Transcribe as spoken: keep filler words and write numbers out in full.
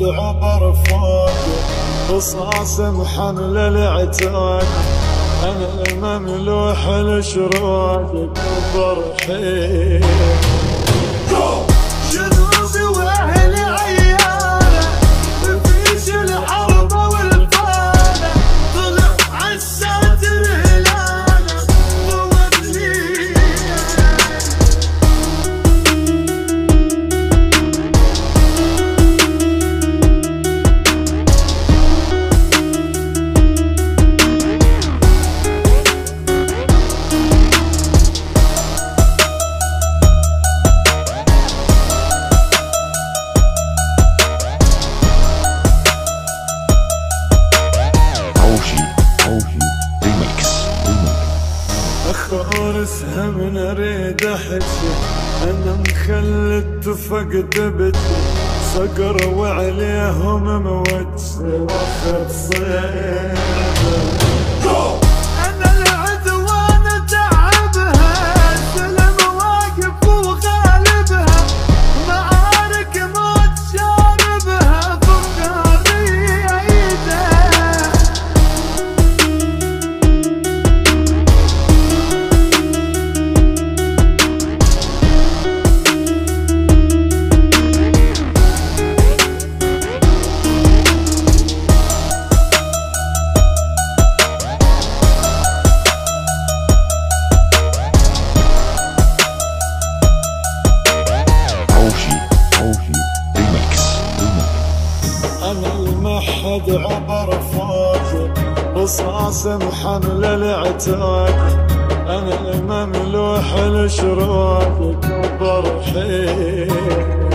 بعد عبر فوق رصاص محمل العتاق، أنا مملوح لشراكك وفرحي. أخر سهم نريد أحكي، أنا مخلد فقد بت صقر وعليهم موجه وخد صيد. المحد عبر فوق رصاص محمل العتاق، أنا مملوح لشراكك وفرحي.